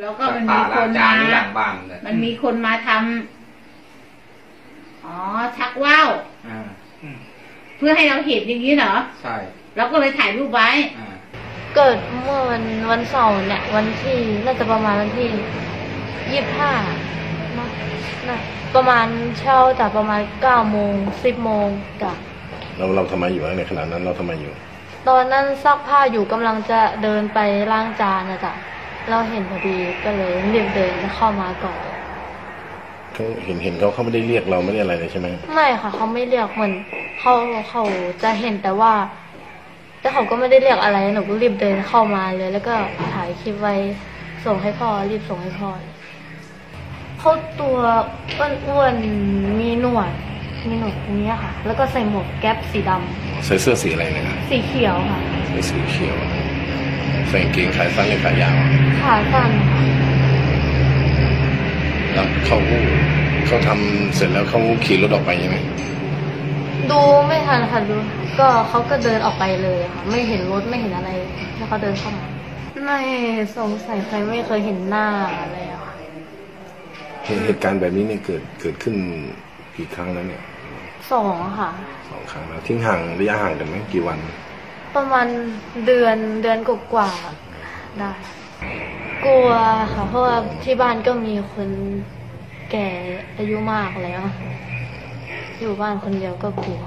แล้วก็มันมีคนมาทำชักว่าวเพื่อให้เราเห็นอย่างนี้เหรอใช่เราก็เลยถ่ายรูปไว้เกิดเมื่อวันเสาร์เนี่ยวันที่น่าจะประมาณวันที่25ประมาณเช้าแต่ประมาณ9 โมง 10 โมงจ้ะเราทำไมอยู่ในขณะนั้นเราทำไมอยู่ตอนนั้นซักผ้าอยู่กำลังจะเดินไปล้างจานนะจ๊ะเราเห็นพอดีก็เลยรีบเดินเข้ามาก่อนเขาเห็นเขาไม่ได้เรียกเราไม่ได้อะไรเลยใช่ไหมไม่ค่ะเขาไม่เรียกเหมือนเขาจะเห็นแต่ว่าแต่เขาก็ไม่ได้เรียกอะไรหนูก็รีบเดินเข้ามาเลยแล้วก็ถ่ายคลิปไว้ส่งให้พ่อรีบส่งให้พ่อเขาตัวอ้วนๆมีหนวดอย่างนี้ค่ะแล้วก็ใส่หมวกแก๊ปสีดำใส่เสื้อสีอะไรเนี่ยสีเขียวค่ะใส่สีเขียวใส่กางเกงขาสั้นหรือขายาวขาสั้นแล้วเขาทำเสร็จแล้วเขาขี่รถออกไปใช่ไหมดูไม่ทันค่ะดูก็เขาก็เดินออกไปเลยค่ะไม่เห็นรถไม่เห็นอะไรแล้วเขาเดินเข้ามาไม่สงสัยใครไม่เคยเห็นหน้าอะไรค่ะเหตุการณ์แบบนี้เนี่ยเกิดขึ้นกี่ครั้งแล้วเนี่ย2 ครั้งแล้วทิ้งห่างระยะห่างกันไหมกี่วันประมาณเดือนกว่าได้กลัวค่ะเพราะว่าที่บ้านก็มีคนแก่อายุมากแล้วอยู่บ้านคนเดียวก็กลัว